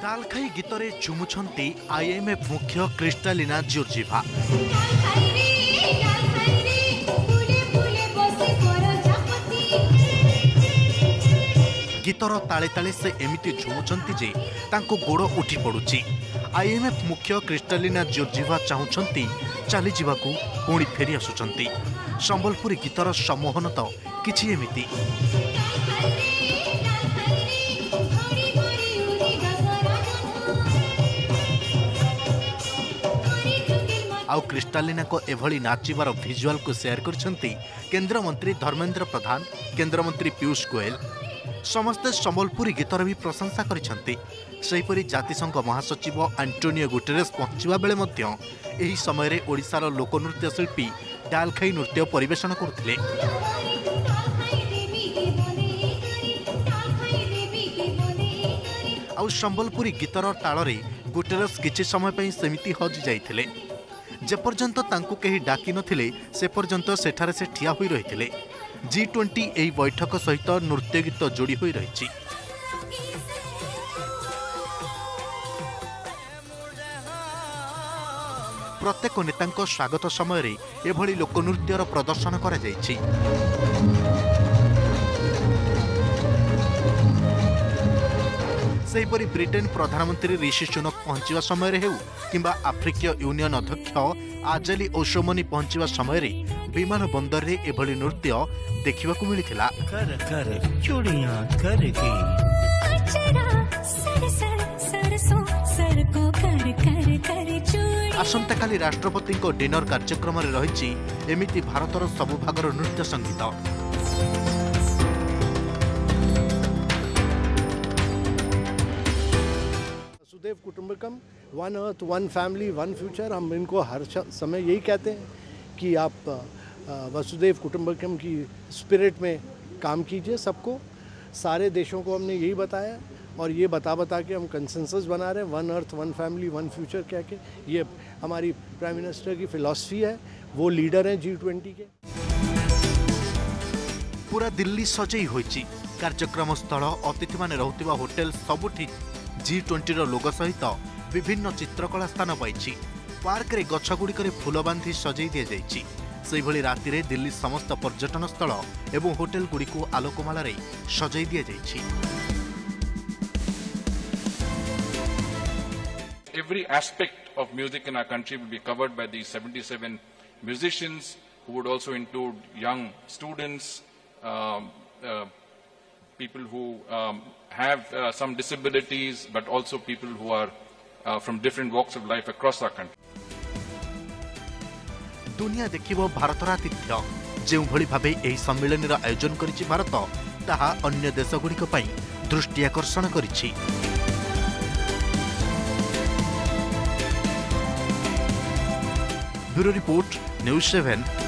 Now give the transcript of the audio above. दालखाई गीतरे झुमुंट आईएमएफ मुख्य क्रिस्टालिना जॉर्जिएवा गीतर ताले ताले से एमती झुमुंट जे तांको गोड़ उठी पड़ुची। आईएमएफ मुख्य क्रिस्टालिना जॉर्जिएवा चाहती चली जावाकू पुणी फेरी आसुचंती। संबलपुरी गीतर सम्मोहन तो किछि एमिति। आउ क्रिस्टालिना को एभली नाचिबार भिजुआल को शेयर करछंती केंद्र मंत्री धर्मेंद्र प्रधान, केंद्र मंत्री पीयूष गोयल। समस्ते संबलपुरी गीतर भी प्रशंसा करिसंती। सेहिपरि जातिसंघ महासचिव आंटोनियो गुटेरेस पहुंचवा बेले मध्य एही समय रे ओडिसार लोकनृत्य शिल्पी डालखाई नृत्य परिवेषण करथिले। आउ संबलपुरी गीतर ताल रे गुटेरेस किछि समय पई सेमिति हज जाइथिले। जेपर्यंत तांकु केही डाकी नथिले से पर्यंत सेठारे से ठिया होई रहिथिले। G20 एही बैठक सहित नृत्य गीत जोड़ी होई रहिछि। प्रत्येक नेतांको स्वागत समय रे एभली लोकनृत्यर प्रदर्शन करा जाइछि। सेहीपरि ब्रिटेन प्रधानमंत्री ऋषि सुनक पहुंचा समय हेउ किंबा आफ्रिकन यूनियन अध्यक्ष आजली ओशोमनी पहुंचा समय रे विमान बंदर रे एभली नृत्य देखा मिलता। आसंता काली राष्ट्रपति डिनर कार्यक्रम रही एमिति भारतर सबु भागर नृत्य संगीत। कुटुंबकम, one earth one family one future, हम इनको हर समय यही कहते हैं कि आप वसुदेव कुटुंबकम की स्पिरिट में काम कीजिए। सबको, सारे देशों को हमने यही बताया और ये बता के हम कंसेंसस बना रहे हैं one earth one family one future कह के। ये हमारी प्राइम मिनिस्टर की फिलॉसफी है, वो लीडर हैं G20 के। पूरा दिल्ली सजई होइची, कार्यक्रम स्थल, अतिथि माने रहउतिबा होटल सबुठी G20 लोगो सहित विभिन्न चित्रकला स्थान पाई। पार्क रे गछगुड़िक फूल बांधि सजाई दि जाइए। से भली राति रे दिल्ली समस्त पर्यटन स्थल एवं होटेल गुड़िक आलोकमाल सजाई दि जाइए। Every aspect of music in our country will be covered by the 77 musicians who would also include young students, people who have some disabilities, but also people who are from different walks of life across our country. दुनिया देखिबो भारतर आतिथ्य जेउ भली भाबे एही सम्मेलन रा आयोजन करिछि भारत, ताहा अन्य देशगुडी को पई दृष्टि आकर्षण करिछि। Bureau report, news 7।